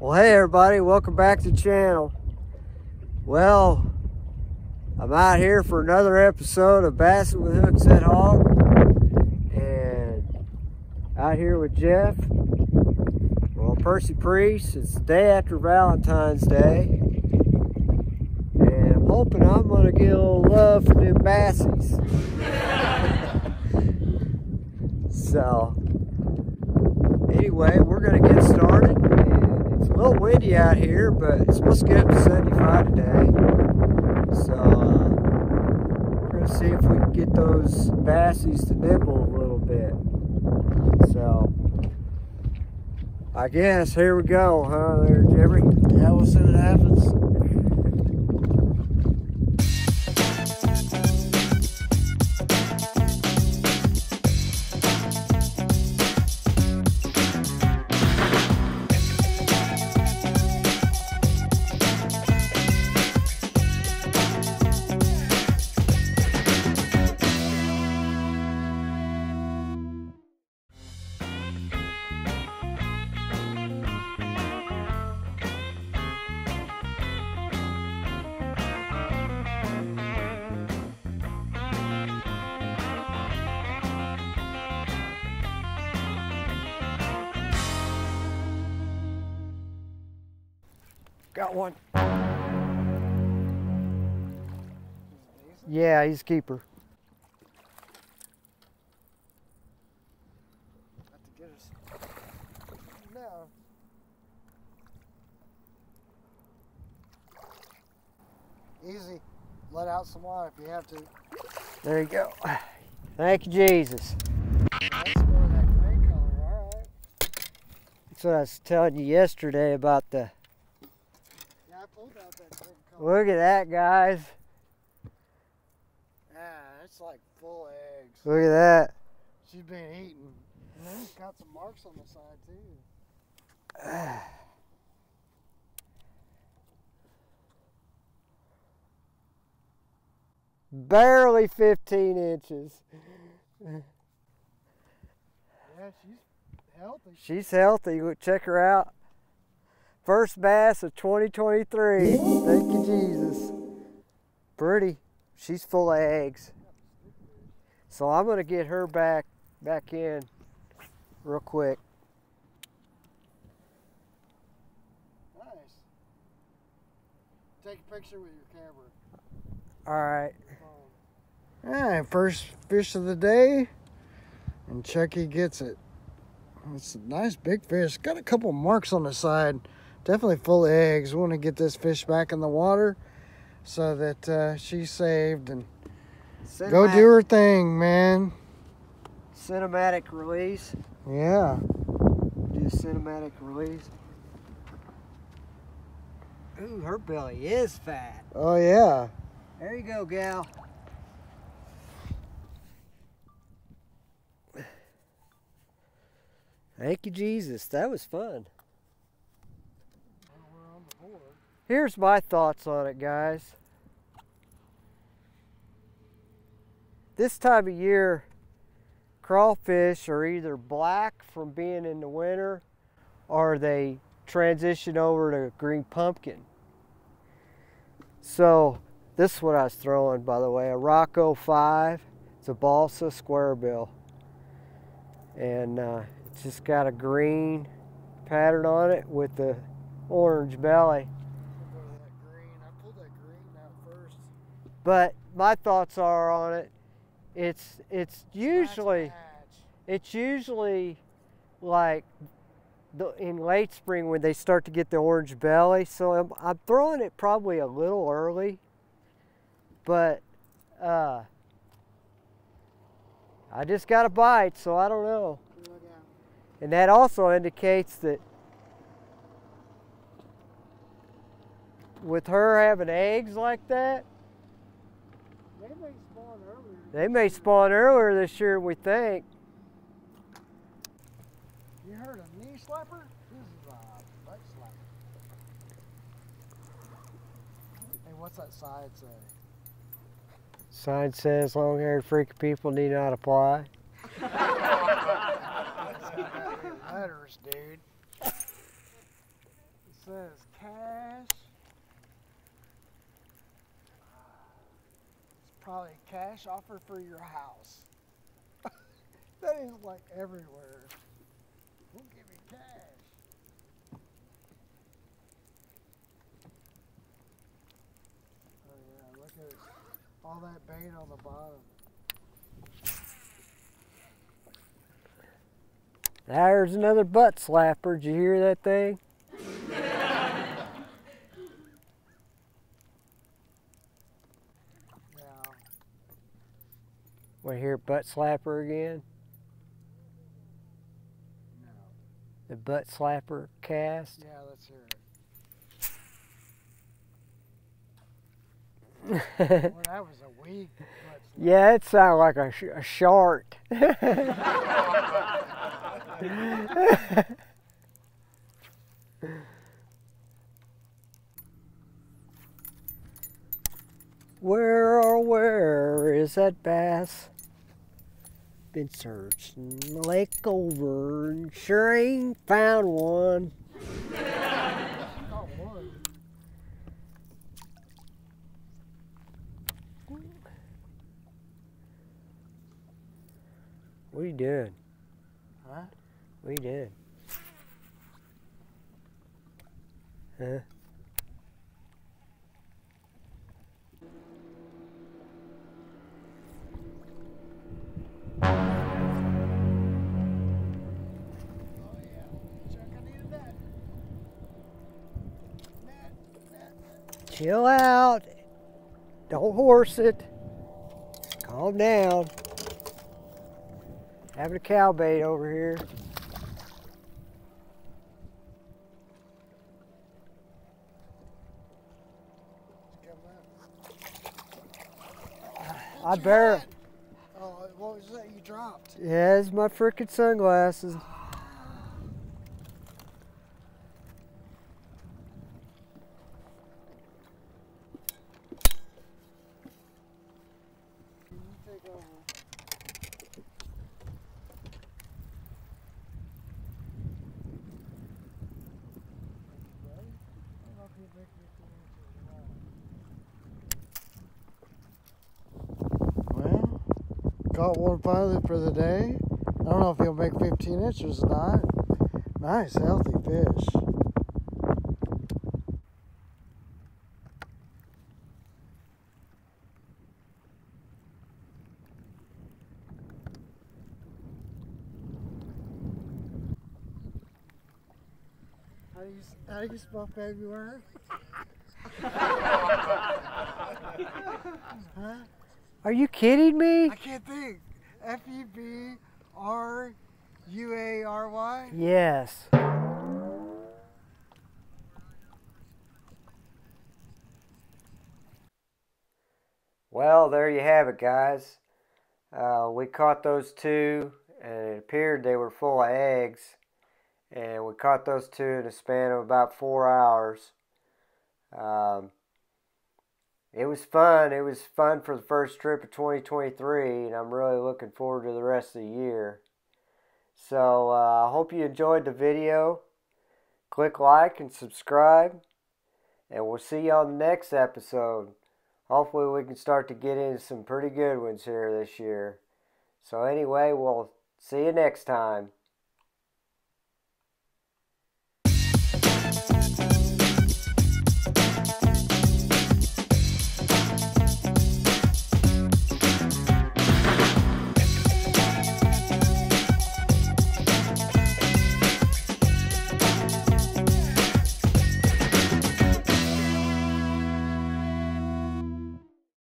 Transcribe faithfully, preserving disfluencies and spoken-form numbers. Well, hey everybody, welcome back to the channel. Well, I'm out here for another episode of Bassin' with Hookset Hawk, and out here with Jeff. Well, Percy Priest. It's the day after Valentine's Day, and I'm hoping I'm gonna get a little love from them bassies. So, anyway, we're gonna get started. A little windy out here, but it's supposed to get up to seventy-five today, so uh, we're going to see if we can get those bassies to nibble a little bit. So I guess here we go, huh there, Jeffrey? Yeah, we'll see what happens. Got one. Yeah, he's a keeper. Got to get us. No. Easy. Let out some water if you have to. There you go. Thank you, Jesus. That's more of that gray color, all right. That's what I was telling you yesterday about the. Look at that, guys. Yeah, it's like full eggs. Look at that. She's been eating. And then it's got some marks on the side, too. Barely fifteen inches. Yeah, she's healthy. She's healthy. Check her out. First bass of twenty twenty-three. Thank you, Jesus. Pretty. She's full of eggs. So I'm gonna get her back back in real quick. Nice. Take a picture with your camera. Alright. Alright, first fish of the day. And Chucky gets it. It's a nice big fish. Got a couple marks on the side. Definitely full of eggs. We want to get this fish back in the water so that uh, she's saved and cinematic. Go do her thing, man. Cinematic release. Yeah. Do a cinematic release. Ooh, her belly is fat. Oh, yeah. There you go, gal. Thank you, Jesus. That was fun. Here's my thoughts on it, guys. This time of year, crawfish are either black from being in the winter or they transition over to green pumpkin. So this is what I was throwing, by the way, a Rocco five. It's a balsa square bill. And uh, it's just got a green pattern on it with the orange belly. But my thoughts are on it, it's it's usually it's usually like the, in late spring when they start to get the orange belly. So I'm, I'm throwing it probably a little early, but uh, I just got a bite, so I don't know. And that also indicates that with her having eggs like that, They may spawn earlier. They may spawn earlier this year, we think. You heard a knee slapper? This is a butt slapper. Hey, what's that sign say? Sign says long-haired freaky people need not apply. Letters, dude. says cash. It's probably a cash offer for your house. That is like everywhere. Who give me cash? Oh yeah, look at it. All that bait on the bottom. There's another butt slapper. Did you hear that thing? No. Want to hear butt slapper again? No. The butt slapper cast? Yeah, let's hear it. Well, that was a weak butt slapper. Yeah, it sounded like a, sh a short. Where or where is that bass? Been searching the lake over and sure ain't found one. What are you doing? Huh? We did. Huh? Chill out. Don't horse it. Calm down. Having a cow bait over here. I barely. Oh, what was that you dropped? Yeah, it's my frickin' sunglasses. Caught one finally for the day. I don't know if he'll make fifteen inches or not. Nice, healthy fish. How do you, how do you spell February? Huh? Are you kidding me? I can't think. F E B R U A R Y? Yes. Well, there you have it, guys. Uh, we caught those two, and it appeared they were full of eggs. And we caught those two in a span of about four hours. Um... It was fun. It was fun for the first trip of twenty twenty-three, and I'm really looking forward to the rest of the year. So uh, I hope you enjoyed the video. Click like and subscribe, and we'll see you on the next episode. Hopefully we can start to get into some pretty good ones here this year. So anyway, we'll see you next time.